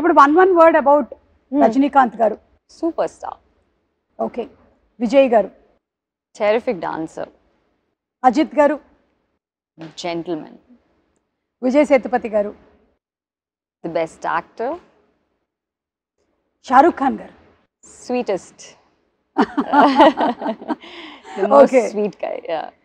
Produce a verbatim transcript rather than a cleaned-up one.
Now, one one word about hmm. Rajinikanth garu. Superstar. Okay. Vijay garu. Terrific dancer. Ajit garu. Gentleman. Vijay Sethupati garu. The best actor. Shahrukh Khan garu. Sweetest. The most okay. sweet guy, yeah.